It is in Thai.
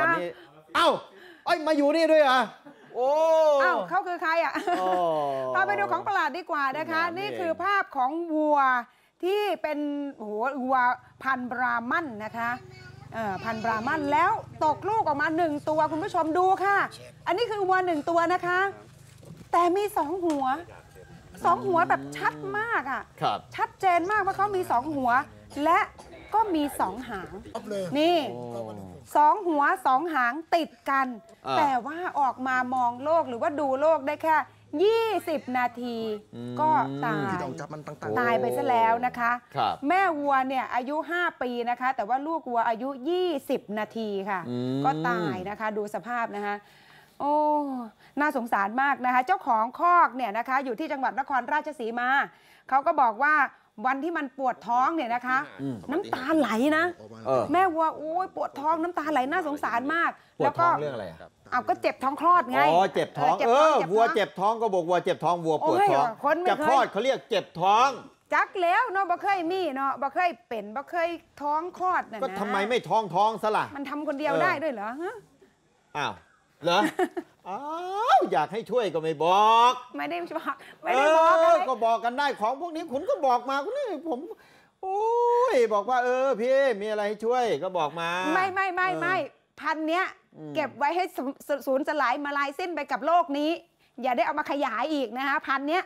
วันนี้เอ้าไอ้มาอยู่นี่ด้วยอ่ะโอ้เอ้าเขาคือใครอ่ะพาไปดูของประหลาดดีกว่านะคะนี่คือภาพของวัวที่เป็นโหวัวพันธุ์บราหมันนะคะพันธุ์บราหมันแล้วตกลูกออกมา1ตัวคุณผู้ชมดูค่ะอันนี้คือวัว1ตัวนะคะแต่มี2หัว2หัวแบบชัดมากอ่ะชัดเจนมากว่าเขามี2หัวและก็มี2หางนี่2หัว2หางติดกันแต่ว่าออกมามองโลกหรือว่าดูโลกได้แค่20นาทีก็ตายไปซะแล้วนะคะแม่วัวเนี่ยอายุ5ปีนะคะแต่ว่าลูกวัวอายุ20นาทีค่ะก็ตายนะคะดูสภาพนะคะโอ้น่าสงสารมากนะคะเจ้าของคอกเนี่ยนะคะอยู่ที่จังหวัดนครราชสีมาเขาก็บอกว่าวันที่มันปวดท้องเนี่ยนะคะน้ำตาไหลนะแม่วัวโอ้ยปวดท้องน้ำตาไหลน่าสงสารมากแล้วก็เรื่องอะไรเอาก็เจ็บท้องคลอดไงอ๋อเจ็บท้องวัวเจ็บท้องก็บอกวัวเจ็บท้องวัวปวดท้องจะคลอดเขาเรียกเจ็บท้องจักแล้วเนาะบ่เคยมีเนาะบ่เคยเป็นบ่เคยท้องคลอดนะก็ทำไมไม่ท้องซะล่ะมันทำคนเดียวได้ด้วยเหรออ้าวเหรออ้าวอยากให้ช่วยก็ไม่บอกไม่ได้บอกก็บอกกันได้ของพวกนี้คุณก็บอกมาคุณนี่ผมโอ้ยบอกว่าพี่มีอะไรให้ช่วยก็บอกมาไม่พันเนี้ยเก็บไว้ให้สูญสลายมาลายสิ้นไปกับโลกนี้อย่าได้เอามาขยายอีกนะคะพันเนี้ย